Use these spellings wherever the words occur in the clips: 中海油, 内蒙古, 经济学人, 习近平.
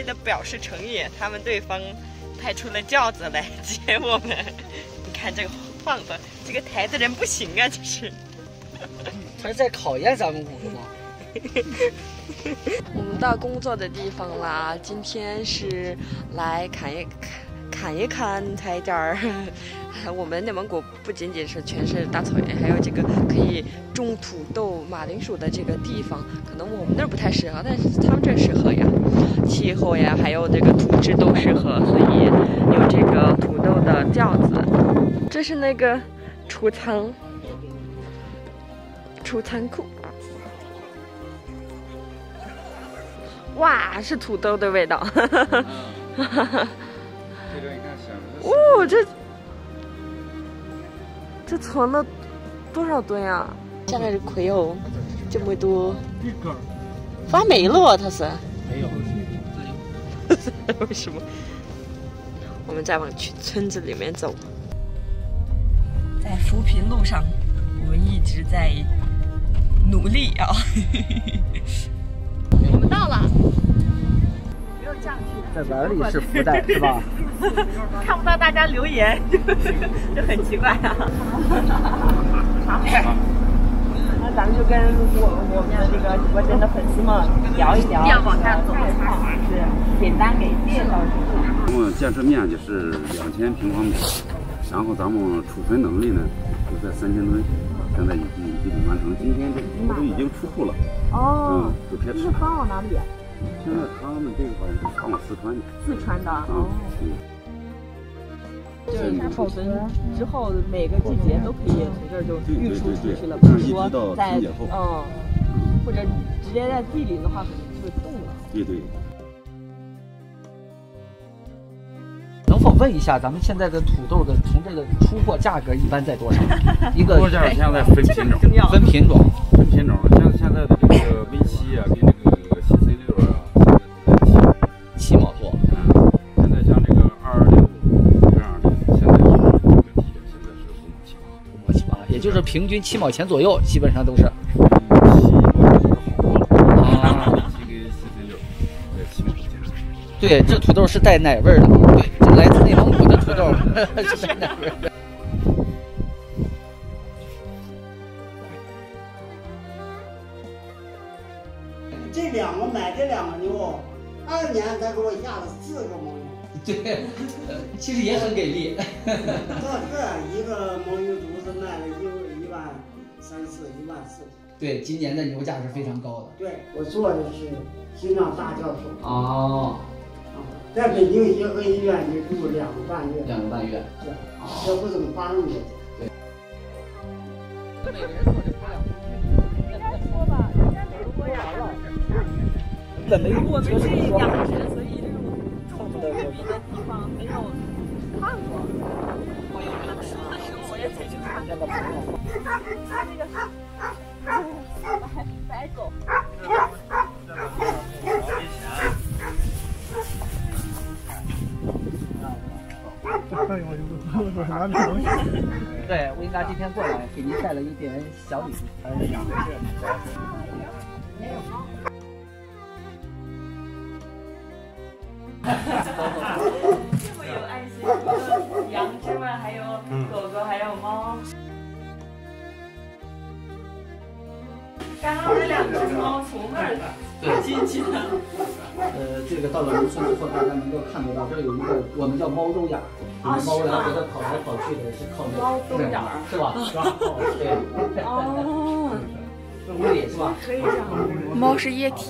为的表示诚意，他们对方派出了轿子来接我们。你看这个胖子，这个台子人不行啊，这是。他是在考验咱们五个吗？我们到工作的地方啦，今天是来砍一砍菜点儿。我们内蒙古不仅仅是全是大草原，还有这个可以种土豆、马铃薯的这个地方，可能我们那儿不太适合，但是他们这适合呀，气候呀，还有这个土质都适合，所以有这个土豆的轿子。这是那个储藏库。哇，是土豆的味道！哦，这存了多少吨啊？下面是葵油，这么多，发霉了它是？没有，为什么？我们再往村子里面走，在扶贫路上，我们一直在努力啊。我们到了，不用上去。在碗里是福袋是吧？看不到大家留言，就很奇怪啊。那咱们就跟我们这个直播间的粉丝们聊一聊，要往下走的话，是简单给介绍一下。我们建设面积是2000平方米，然后咱们储存能力呢就在3000吨。现在已经基本完成，今天这工都已经出库了。哦，就开始。发往哪里？现在他们这个好像是发往四川的。四川的。哦。就是储存之后，每个季节都可以从这儿就运输出去了，不是说在或者直接在地里的话，可能就冻了。对对。能否问一下，咱们现在的土豆的从这个出货价格一般在多少？一个价现在分品种，现在的这个温西啊，跟这个7C6啊，7毛多。嗯，现在像这个225这样的，现在是整体现在是5毛7毛，也就是平均7毛钱左右，基本上都是。对，这土豆是带奶味儿的，对，这来自内蒙古的土豆是带奶味儿的。这两个牛，2年才给我下了4个牦牛。对，其实也很给力。这一个牦牛犊子卖了13400、14000。对，今年的牛价是非常高的。对，我做的是心脏大教授。哦。在北京协和医院也住2个半月，2个半月，对，这不怎么发生的。对。人家说吧，人家没说呀。我们是养殖，所以这种种玉米的地方没有看过。我有他们说的时候，我也得去看看。他那个白狗。对，薇娜今天过来，给您带了一点小礼物。这么有爱心，羊之外还有狗狗，还有猫。刚刚那2只猫从那儿进去的。这个到了农村之后，大家能够看得到，这有一个我们叫猫肉眼，猫然后给它跑来跑去的，是靠那个肉眼是吧？对。哦。物理是吧？可以这样。猫是液体。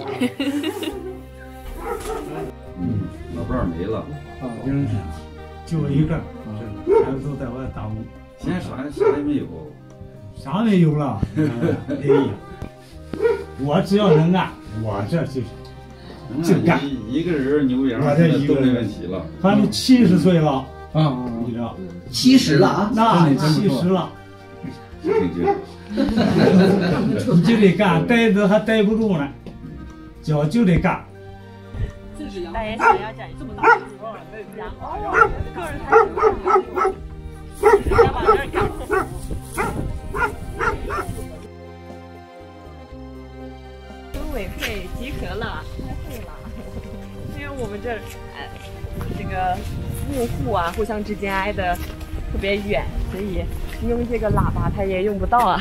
老伴儿没了，嗯，就我一个，全都在外打工。现在啥也没有。啥没有了？哎呀，我只要能干，我这就是。就干一个人牛羊，我这一个没问题了。他都70岁了啊，你知道？70了啊？那70了，你就得干，呆着还呆不住呢，脚就得干。大爷想要展示这么大的羊，个人才能想把这干活。组委会集合了，开会了。像我们这儿，这个住户啊，互相之间挨得特别远，所以用这个喇叭它也用不到啊。